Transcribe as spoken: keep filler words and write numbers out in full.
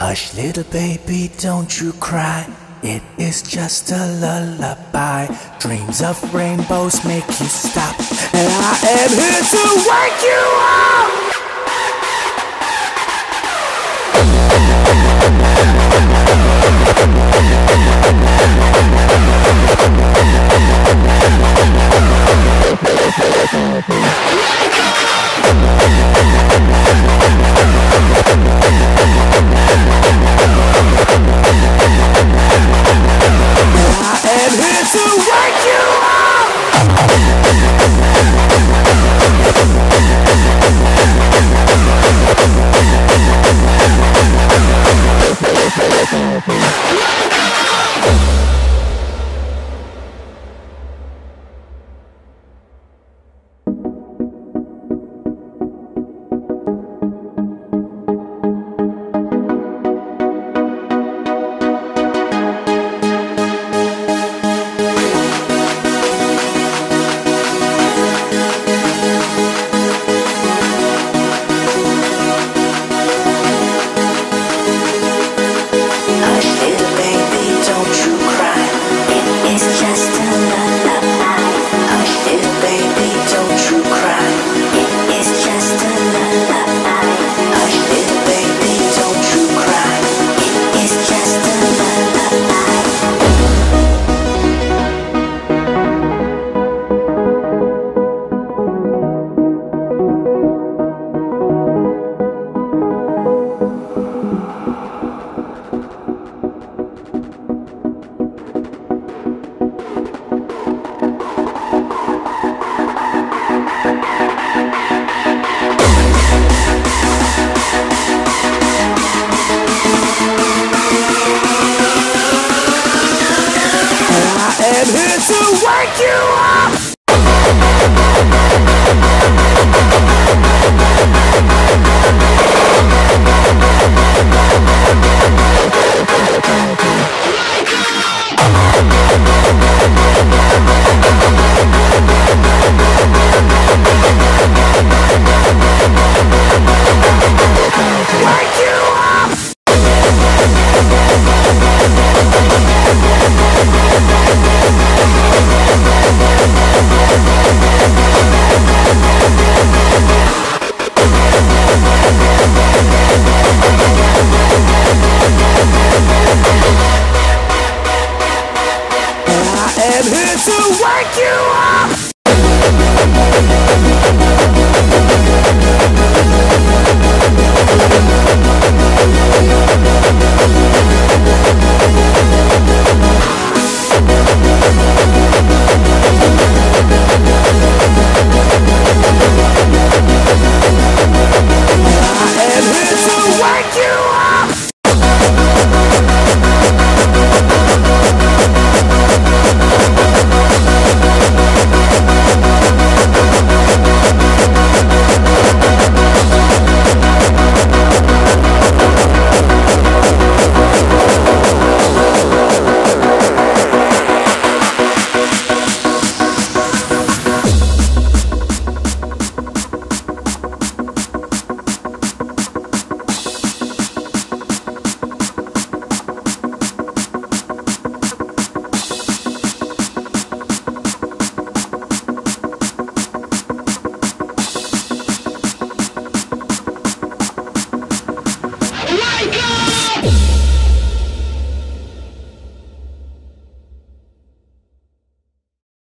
Hush, little baby, don't you cry. It is just a lullaby. Dreams of rainbows make you stop, and I am here to wake you up. Wake you up!